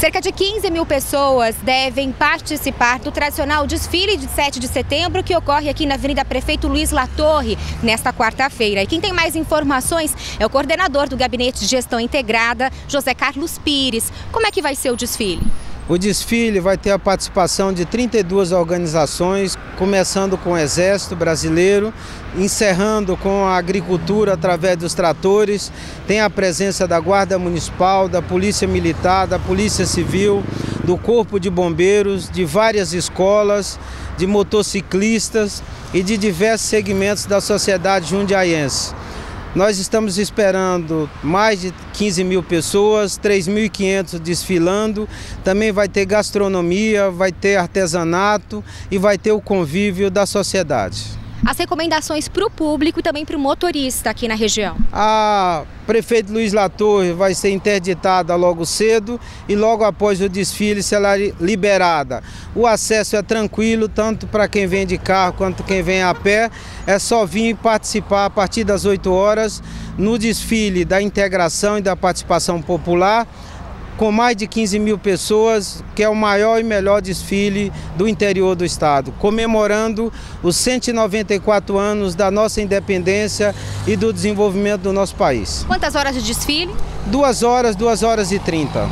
Cerca de 15 mil pessoas devem participar do tradicional desfile de 7 de setembro, que ocorre aqui na Avenida Prefeito Luiz Latorre, nesta quarta-feira. E quem tem mais informações é o coordenador do Gabinete de Gestão Integrada, José Carlos Pires. Como é que vai ser o desfile? O desfile vai ter a participação de 32 organizações, começando com o Exército Brasileiro, encerrando com a agricultura através dos tratores. Tem a presença da Guarda Municipal, da Polícia Militar, da Polícia Civil, do Corpo de Bombeiros, de várias escolas, de motociclistas e de diversos segmentos da sociedade jundiaiense. Nós estamos esperando mais de 15 mil pessoas, 3.500 desfilando. Também vai ter gastronomia, vai ter artesanato e vai ter o convívio da sociedade. As recomendações para o público e também para o motorista aqui na região? A Prefeito Luiz Latorre vai ser interditada logo cedo e logo após o desfile será liberada. O acesso é tranquilo, tanto para quem vem de carro quanto quem vem a pé. É só vir participar a partir das 8 horas no desfile da integração e da participação popular, com mais de 15 mil pessoas, que é o maior e melhor desfile do interior do estado, comemorando os 194 anos da nossa independência e do desenvolvimento do nosso país. Quantas horas de desfile? 2 horas e 30.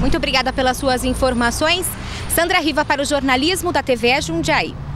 Muito obrigada pelas suas informações. Sandra Riva para o jornalismo da TV Jundiaí.